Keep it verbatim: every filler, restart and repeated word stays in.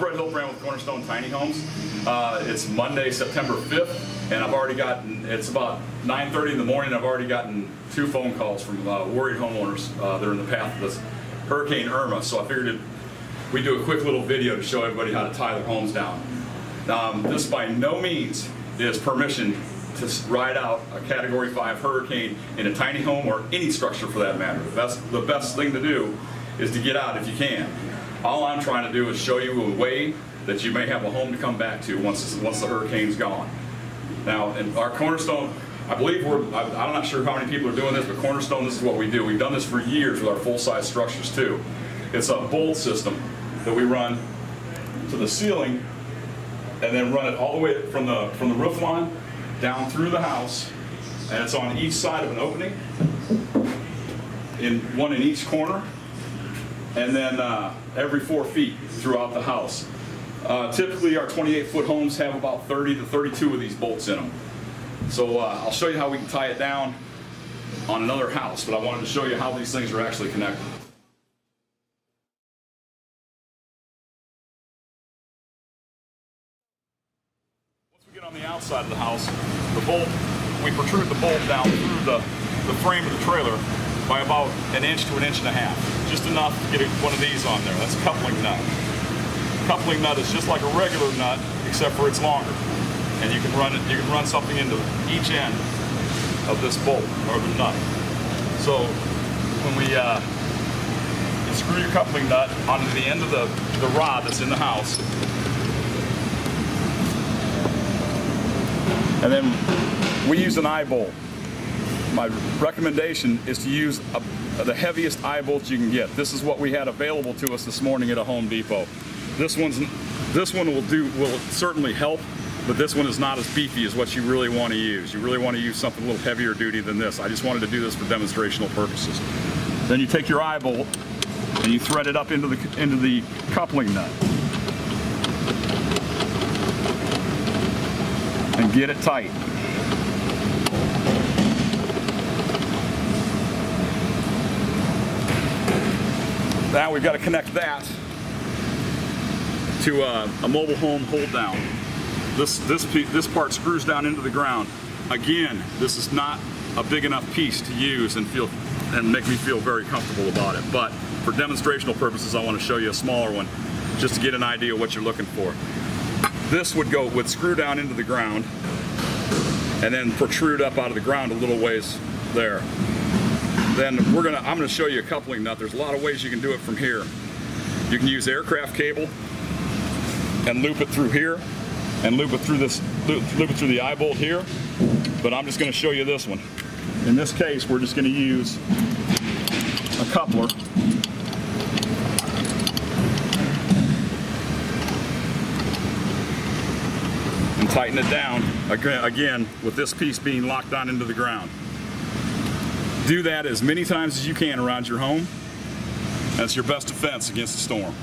Brett Hillbrand with Cornerstone Tiny Homes. Uh, it's Monday, September fifth, and I've already gotten, it's about nine thirty in the morning, I've already gotten two phone calls from uh, worried homeowners uh, that are in the path of this Hurricane Irma, so I figured we'd do a quick little video to show everybody how to tie their homes down. Um, this by no means is permission to ride out a Category five hurricane in a tiny home or any structure for that matter. The best, the best thing to do is to get out if you can. All I'm trying to do is show you a way that you may have a home to come back to once once the hurricane's gone. Now, in our Cornerstone, I believe we're, I'm not sure how many people are doing this, but Cornerstone, this is what we do. We've done this for years with our full-size structures too. It's a bolt system that we run to the ceiling and then run it all the way from the, from the roof line down through the house, and it's on each side of an opening, in one in each corner, and then uh, every four feet throughout the house. Uh, typically our twenty-eight foot homes have about thirty to thirty-two of these bolts in them. So uh, I'll show you how we can tie it down on another house, but I wanted to show you how these things are actually connected. Once we get on the outside of the house, the bolt, we protrude the bolt down through the, the frame of the trailer by about an inch to an inch and a half. Just enough to get one of these on there. That's a coupling nut. Coupling nut is just like a regular nut, except for it's longer, and you can run it. You can run something into each end of this bolt or the nut. So when we uh, you screw your coupling nut onto the end of the the rod that's in the house, and then we use an eye bolt. My recommendation is to use a, the heaviest eye bolt you can get. This is what we had available to us this morning at a Home Depot. This one's, this one will do, will certainly help, but this one is not as beefy as what you really want to use. You really want to use something a little heavier duty than this. I just wanted to do this for demonstrational purposes. Then you take your eye bolt and you thread it up into the into the coupling nut and get it tight. Now we've got to connect that to a, a mobile home hold down. This, this, this part screws down into the ground. Again, this is not a big enough piece to use and, feel, and make me feel very comfortable about it, but for demonstrational purposes, I want to show you a smaller one just to get an idea of what you're looking for. This would go, would screw down into the ground and then protrude up out of the ground a little ways there. Then we're gonna, I'm gonna show you a coupling nut. There's a lot of ways you can do it from here. You can use aircraft cable and loop it through here and loop it through this, loop, loop it through the eye bolt here, but I'm just gonna show you this one. In this case, we're just gonna use a coupler. And tighten it down, again, with this piece being locked on into the ground. Do that as many times as you can around your home. That's your best defense against the storm.